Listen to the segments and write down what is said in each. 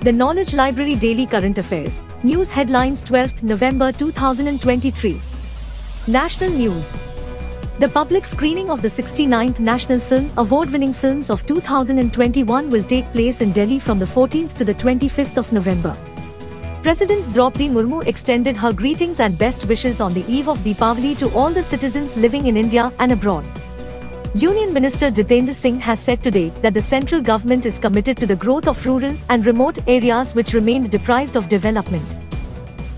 The Knowledge Library Daily Current Affairs. News Headlines 12th November 2023. National News. The public screening of the 69th National Film Award-winning films of 2021 will take place in Delhi from the 14th to the 25th of November. President Draupadi Murmu extended her greetings and best wishes on the eve of Deepavali to all the citizens living in India and abroad. Union Minister Jitendra Singh has said today that the central government is committed to the growth of rural and remote areas which remained deprived of development.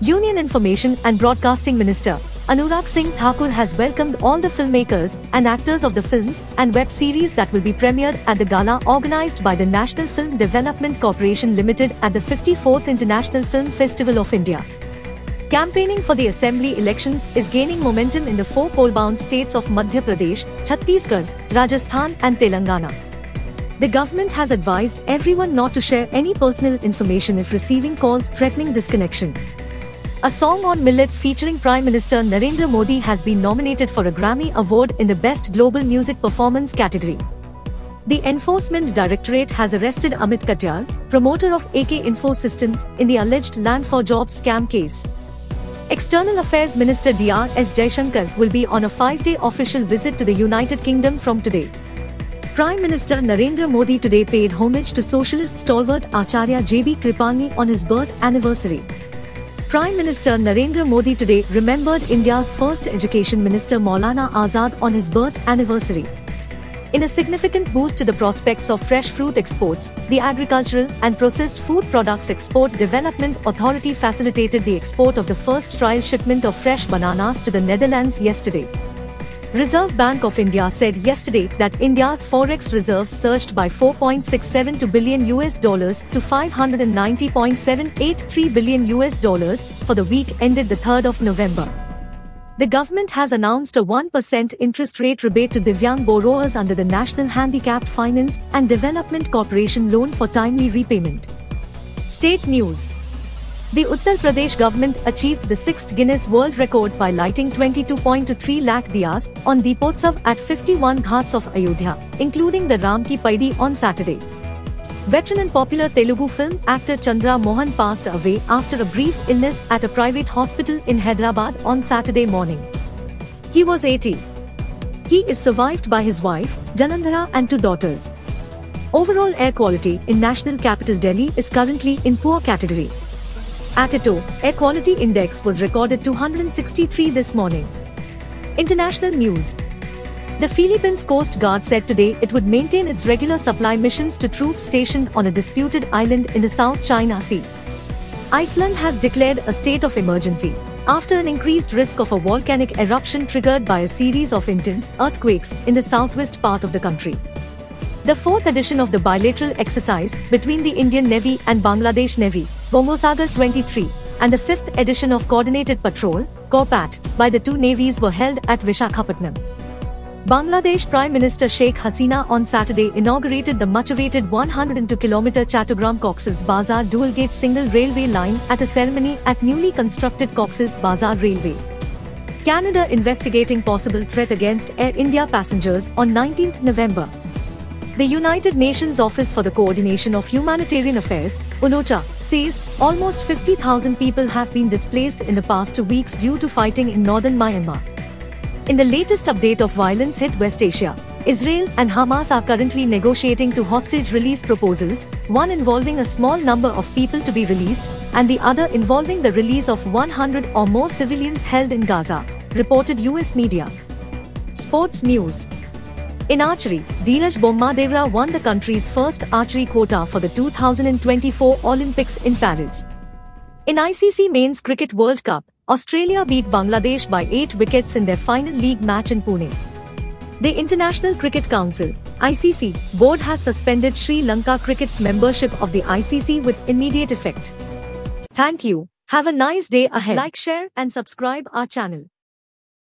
Union Information and Broadcasting Minister Anurag Singh Thakur has welcomed all the filmmakers and actors of the films and web series that will be premiered at the gala organized by the National Film Development Corporation Limited at the 54th International Film Festival of India. Campaigning for the assembly elections is gaining momentum in the four poll-bound states of Madhya Pradesh, Chhattisgarh, Rajasthan and Telangana. The government has advised everyone not to share any personal information if receiving calls threatening disconnection. A song on millets featuring Prime Minister Narendra Modi has been nominated for a Grammy Award in the Best Global Music Performance category. The Enforcement Directorate has arrested Amit Katyal, promoter of AK Info Systems, in the alleged Land for Jobs scam case. External Affairs Minister DRS Jaishankar will be on a 5-day official visit to the United Kingdom from today. Prime Minister Narendra Modi today paid homage to socialist stalwart Acharya JB Kripalani on his birth anniversary. Prime Minister Narendra Modi today remembered India's first Education Minister Maulana Azad on his birth anniversary. In a significant boost to the prospects of fresh fruit exports, the Agricultural and Processed Food Products Export Development Authority facilitated the export of the first trial shipment of fresh bananas to the Netherlands yesterday. Reserve Bank of India said yesterday that India's forex reserves surged by $4.672 billion to $590.783 billion for the week ended the 3rd of November. The government has announced a 1% interest rate rebate to Divyang borrowers under the National Handicapped Finance and Development Corporation loan for timely repayment. State news. The Uttar Pradesh government achieved the 6th Guinness World Record by lighting 22.3 lakh diyas on Deepotsav at 51 ghats of Ayodhya, including the Ramki Paidi on Saturday. Veteran and popular Telugu film actor Chandra Mohan passed away after a brief illness at a private hospital in Hyderabad on Saturday morning. He was 80. He is survived by his wife, Janandara, and two daughters. Overall air quality in national capital Delhi is currently in poor category. At Atito, air quality index was recorded 263 this morning. International news. The Philippines Coast Guard said today it would maintain its regular supply missions to troops stationed on a disputed island in the South China Sea. Iceland has declared a state of emergency after an increased risk of a volcanic eruption triggered by a series of intense earthquakes in the southwest part of the country. The fourth edition of the bilateral exercise between the Indian Navy and Bangladesh Navy, Bongosagar 23, and the fifth edition of Coordinated Patrol, Korpat, by the two navies were held at Vishakhapatnam. Bangladesh Prime Minister Sheikh Hasina on Saturday inaugurated the much-awaited 102-kilometer Chattogram Cox's Bazar dual-gauge single railway line at a ceremony at newly constructed Cox's Bazar Railway. Canada investigating possible threat against Air India passengers on 19th November. The United Nations Office for the Coordination of Humanitarian Affairs, UNOCHA, says almost 50,000 people have been displaced in the past 2 weeks due to fighting in northern Myanmar. In the latest update of violence hit West Asia, Israel and Hamas are currently negotiating two hostage release proposals, one involving a small number of people to be released, and the other involving the release of 100 or more civilians held in Gaza, reported US media. Sports news. In archery, Dheeraj Bommadevra won the country's first archery quota for the 2024 Olympics in Paris. In ICC Men's Cricket World Cup, Australia beat Bangladesh by 8 wickets in their final league match in Pune. The International Cricket Council (ICC) board has suspended Sri Lanka cricket's membership of the ICC with immediate effect. Thank you. Have a nice day ahead. Like, share, and subscribe our channel.